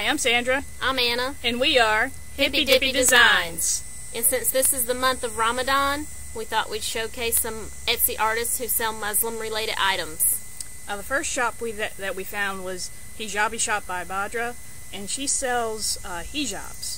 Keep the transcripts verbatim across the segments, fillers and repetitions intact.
Hi, I'm Sandra. I'm Anna. And we are Hippy Dippy Designs. And since this is the month of Ramadan, we thought we'd showcase some Etsy artists who sell Muslim-related items. Uh, the first shop we that, that we found was Hijabi Shop by Badra, and she sells uh, hijabs.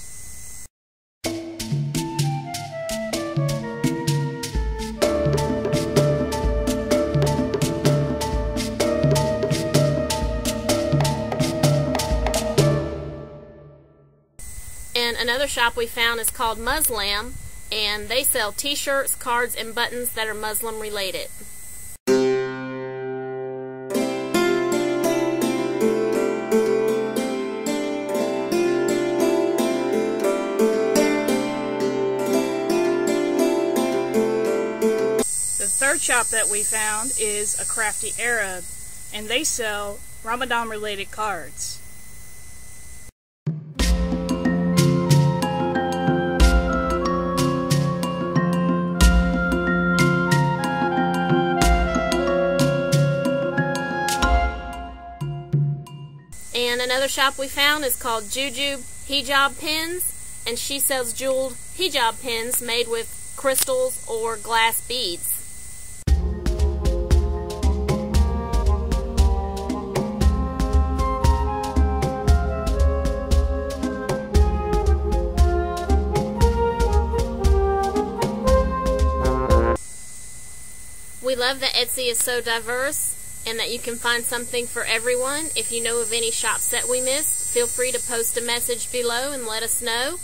And another shop we found is called Muslam, and they sell t-shirts, cards, and buttons that are Muslim related. The third shop that we found is a Crafty Arab, and they sell Ramadan related cards. And another shop we found is called Juju Hijab Pins, and she sells jeweled hijab pins made with crystals or glass beads. We love that Etsy is so diverse, and that you can find something for everyone. If you know of any shops that we missed, feel free to post a message below and let us know.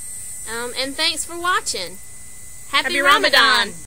Um, and thanks for watching. Happy, Happy Ramadan! Ramadan.